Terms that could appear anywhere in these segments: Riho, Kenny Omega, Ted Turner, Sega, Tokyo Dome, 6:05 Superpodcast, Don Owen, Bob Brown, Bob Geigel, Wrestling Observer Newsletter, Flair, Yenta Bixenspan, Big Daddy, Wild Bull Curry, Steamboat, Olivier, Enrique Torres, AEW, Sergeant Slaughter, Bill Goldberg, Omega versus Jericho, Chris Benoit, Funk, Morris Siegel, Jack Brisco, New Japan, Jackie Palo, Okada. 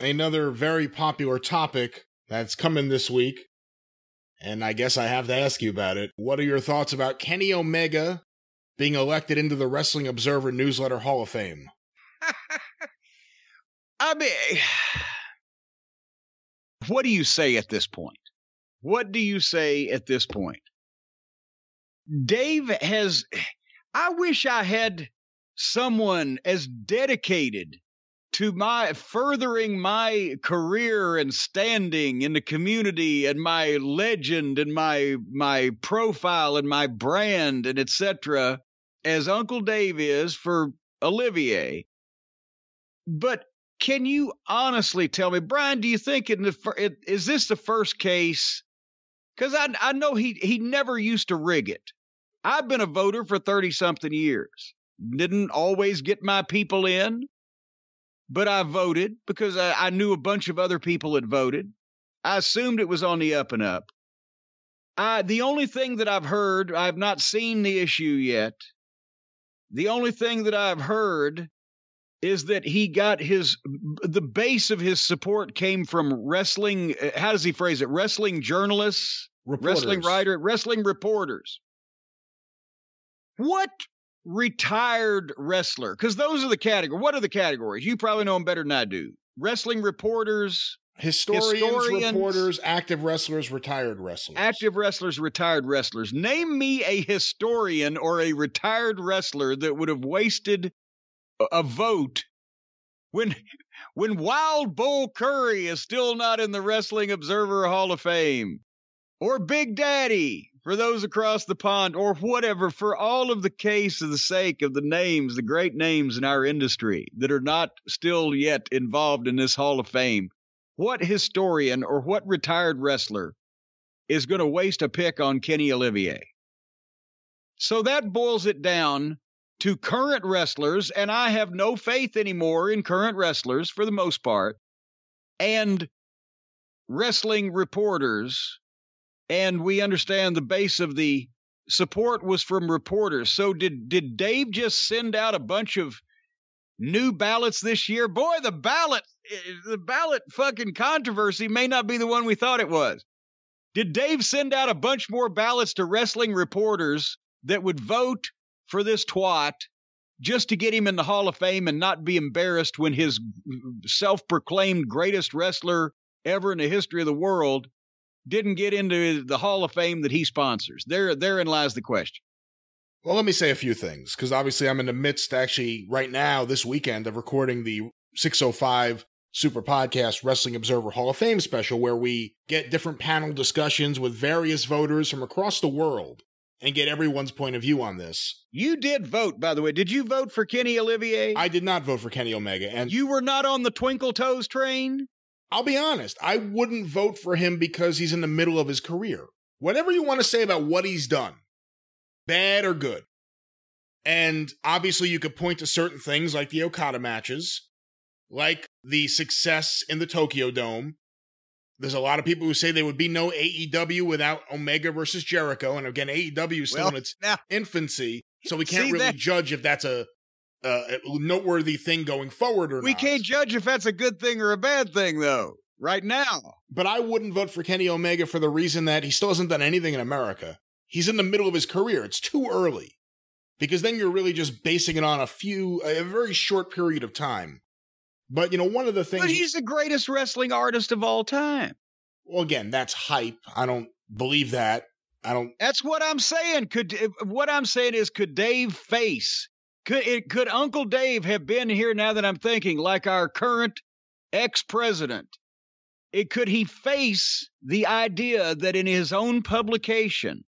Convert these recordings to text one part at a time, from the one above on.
another very popular topic that's coming this week, and I guess I have to ask you about it. What are your thoughts about Kenny Omega being elected into the Wrestling Observer Newsletter Hall of Fame? I mean, what do you say at this point? What do you say at this point? Dave has, I wish I had someone as dedicated to my furthering my career and standing in the community and my legend and my profile and my brand and etc. as Uncle Dave is for Olivier. But can you honestly tell me, Brian, do you think is this the first case? Because I know he never used to rig it. I've been a voter for 30-something years. Didn't always get my people in, but I voted because I knew a bunch of other people had voted. I assumed it was on the up and up. The only thing that I've heard, I've not seen the issue yet. The only thing that I've heard is that he got the base of his support came from wrestling, how does he phrase it? Wrestling journalists, wrestling reporters. What retired wrestler? Because those are the category. What are the categories? You probably know them better than I do. Wrestling reporters, historians, reporters, active wrestlers, retired wrestlers. Active wrestlers, retired wrestlers. Name me a historian or a retired wrestler that would have wasted a vote when Wild Bull Curry is still not in the Wrestling Observer Hall of Fame, or Big Daddy for those across the pond, or whatever, for all of the case of the sake of the names, the great names in our industry that are not still yet involved in this Hall of Fame. What historian or what retired wrestler is going to waste a pick on Kenny Omega? So that boils it down to current wrestlers, and I have no faith anymore in current wrestlers for the most part, and wrestling reporters, and we understand the base of the support was from reporters. So did Dave just send out a bunch of new ballots this year? Boy, the ballot fucking controversy may not be the one we thought it was. Did Dave send out a bunch more ballots to wrestling reporters that would vote for this twat just to get him in the Hall of Fame and not be embarrassed when his self-proclaimed greatest wrestler ever in the history of the world didn't get into the Hall of Fame that he sponsors? Therein lies the question. Well, let me say a few things, because obviously I'm in the midst, actually, right now, this weekend, of recording the 6:05 Superpodcast Wrestling Observer Hall of Fame special, where we get different panel discussions with various voters from across the world and get everyone's point of view on this. You did vote, by the way. Did you vote for Kenny Omega? I did not vote for Kenny Omega. And you were not on the Twinkle Toes train? I'll be honest, I wouldn't vote for him because he's in the middle of his career. Whatever you want to say about what he's done, bad or good. And obviously you could point to certain things like the Okada matches, like the success in the Tokyo Dome. There's a lot of people who say there would be no AEW without Omega versus Jericho. And again, AEW is still in its infancy, so we can't really judge if that's a noteworthy thing going forward or not. We can't judge if that's a good thing or a bad thing, though, right now. But I wouldn't vote for Kenny Omega for the reason that he still hasn't done anything in America. He's in the middle of his career. It's too early, because then you're really just basing it on a very short period of time. But, you know, one of the things... But he's the greatest wrestling artist of all time. Well, again, that's hype. I don't believe that. That's what I'm saying. Could Dave face... Could Uncle Dave have been here, now that I'm thinking, like our current ex-president? Could he face the idea that in his own publication,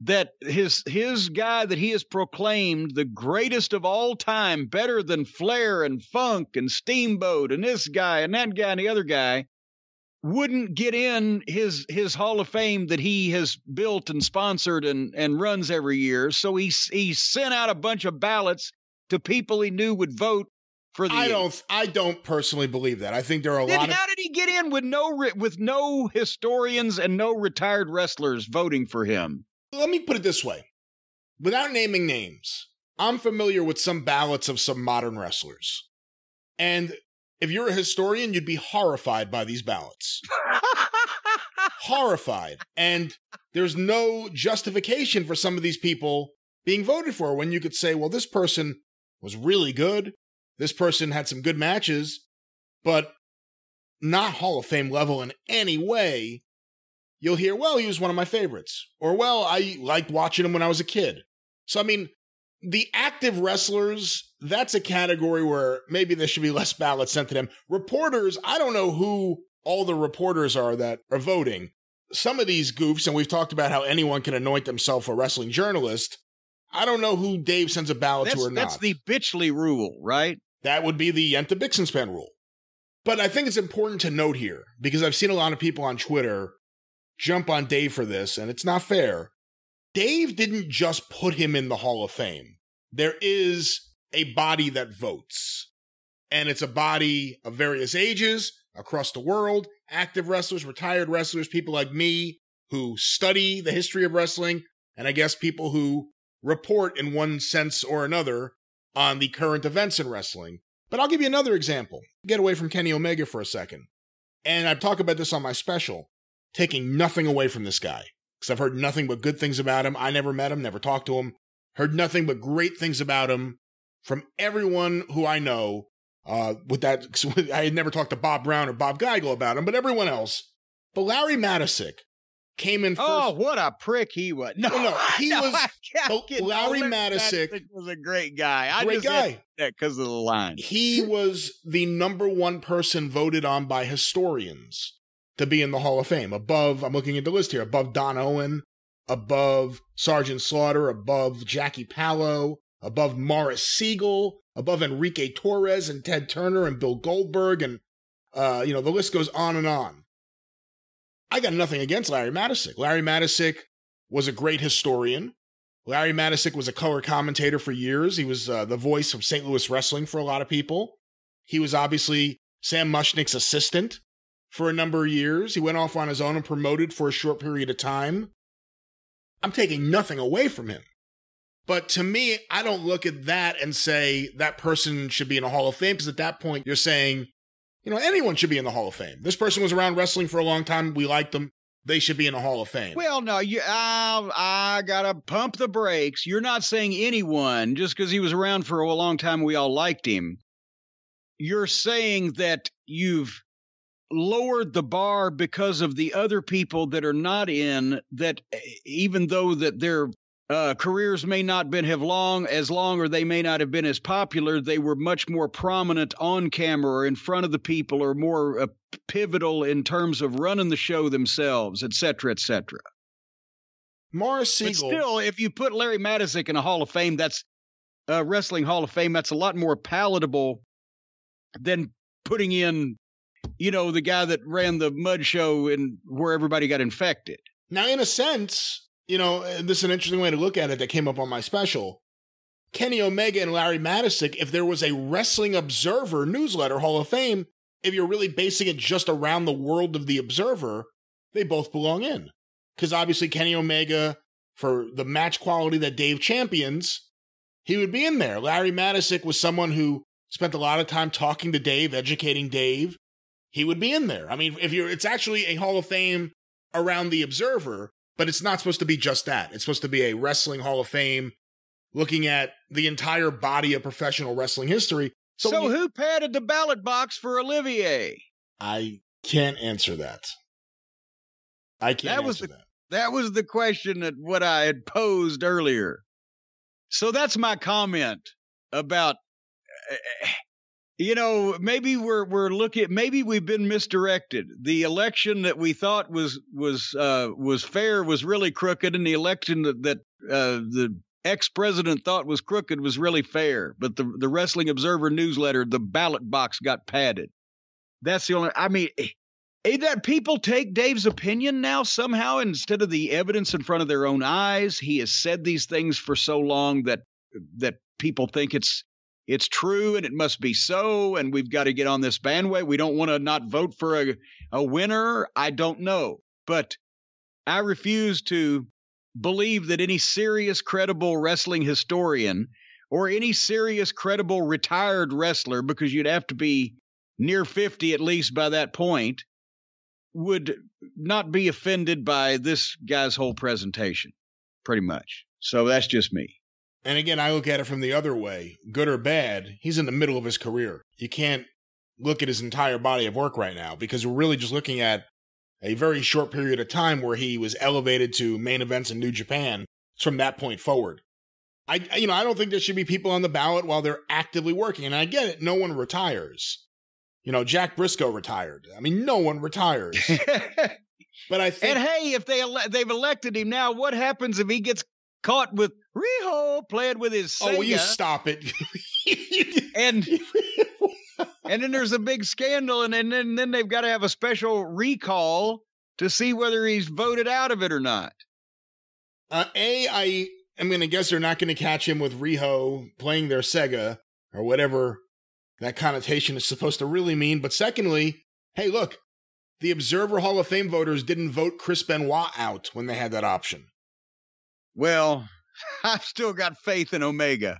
that his guy that he has proclaimed the greatest of all time, better than Flair and Funk and Steamboat and this guy and that guy and the other guy, wouldn't get in his Hall of Fame that he has built and sponsored and runs every year? So he sent out a bunch of ballots to people he knew would vote for the... I don't personally believe that. I think there are a lot of... How did he get in with no historians and no retired wrestlers voting for him? Let me put it this way. Without naming names, I'm familiar with some ballots of some modern wrestlers. And If you're a historian, you'd be horrified by these ballots. Horrified. And there's no justification for some of these people being voted for when you could say, well, this person was really good. This person had some good matches, but not Hall of Fame level in any way. You'll hear, well, he was one of my favorites. Or, well, I liked watching him when I was a kid. So, I mean, the active wrestlers, that's a category where maybe there should be less ballots sent to them. Reporters, I don't know who all the reporters are that are voting. Some of these goofs, and we've talked about how anyone can anoint themselves a wrestling journalist. I don't know who Dave sends a ballot to or not. That's the Bitchley rule, right? That would be the Yenta Bixenspan rule. But I think it's important to note here, because I've seen a lot of people on Twitter jump on Dave for this, and it's not fair. Dave didn't just put him in the Hall of Fame. There is a body that votes, and it's a body of various ages across the world, active wrestlers, retired wrestlers, people like me who study the history of wrestling, and I guess people who report in one sense or another on the current events in wrestling. But I'll give you another example. Get away from Kenny Omega for a second. And I talk about this on my special, taking nothing away from this guy, because I've heard nothing but good things about him. I never met him, never talked to him. Heard nothing but great things about him from everyone who I know. With that, I had never talked to Bob Brown or Bob Geigel about him, but everyone else. But Larry Matysik came in first. Oh, what a prick he was! Larry Matysik was a great guy. Because of the line. He was the #1 person voted on by historians to be in the Hall of Fame, above, I'm looking at the list here, above Don Owen, above Sergeant Slaughter, above Jackie Palo, above Morris Siegel, above Enrique Torres and Ted Turner and Bill Goldberg, and, you know, the list goes on and on. I got nothing against Larry Matysik. Larry Matysik was a great historian. Larry Matysik was a color commentator for years. He was the voice of St. Louis wrestling for a lot of people. He was obviously Sam Mushnick's assistant for a number of years. He went off on his own and promoted for a short period of time. I'm taking nothing away from him. But to me, I don't look at that and say that person should be in a Hall of Fame, because at that point you're saying, you know, anyone should be in the Hall of Fame. This person was around wrestling for a long time. We liked them. They should be in the Hall of Fame. Well, no, I gotta pump the brakes. You're not saying anyone just because he was around for a long time. We all liked him. You're saying that you've lowered the bar because of the other people that are not in that, even though that their careers may not been have long, or they may not have been as popular, they were much more prominent on camera or in front of the people, or more pivotal in terms of running the show themselves, etc., etc. Morris Siegel. But still, if you put Larry Matysik in a Hall of Fame, that's a wrestling Hall of Fame, that's a lot more palatable than putting in, you know, the guy that ran the mud show and where everybody got infected. Now, in a sense, you know, this is an interesting way to look at it that came up on my special. Kenny Omega and Larry Matysik, if there was a Wrestling Observer Newsletter Hall of Fame, if you're really basing it just around the world of the Observer, they both belong in. Because obviously Kenny Omega, for the match quality that Dave champions, he would be in there. Larry Matysik was someone who spent a lot of time talking to Dave, educating Dave. He would be in there. I mean, if you're, it's actually a Hall of Fame around the Observer, but it's not supposed to be just that. It's supposed to be a wrestling Hall of Fame looking at the entire body of professional wrestling history. So who padded the ballot box for Olivier? I can't answer that. That was the question that what I had posed earlier. So that's my comment about you know, maybe we're looking. Maybe we've been misdirected. The election that we thought was fair was really crooked, and the election that the ex-president thought was crooked was really fair. But the Wrestling Observer Newsletter, the ballot box got padded. That's the only. I mean, that people take Dave's opinion now somehow instead of the evidence in front of their own eyes. He has said these things for so long that people think it's true, and it must be so, and we've got to get on this bandwagon. We don't want to not vote for a winner. I don't know. But I refuse to believe that any serious, credible wrestling historian or any serious, credible retired wrestler, because you'd have to be near 50 at least by that point, would not be offended by this guy's whole presentation, pretty much. So that's just me. And again, I look at it from the other way. Good or bad, he's in the middle of his career. You can't look at his entire body of work right now because we're really just looking at a very short period of time where he was elevated to main events in New Japan. It's from that point forward. I don't think there should be people on the ballot while they're actively working. And I get it. No one retires. Jack Brisco retired. I mean, no one retires. But I think. And hey, if they've elected him now, what happens if he gets caught with Riho playing with his Sega? Oh, will you stop it? And then there's a big scandal, and then they've got to have a special recall to see whether he's voted out of it or not. I'm going to guess they're not going to catch him with Riho playing their Sega or whatever that connotation is supposed to really mean. But secondly, hey, look, the Observer Hall of Fame voters didn't vote Chris Benoit out when they had that option. Well, I've still got faith in Omega.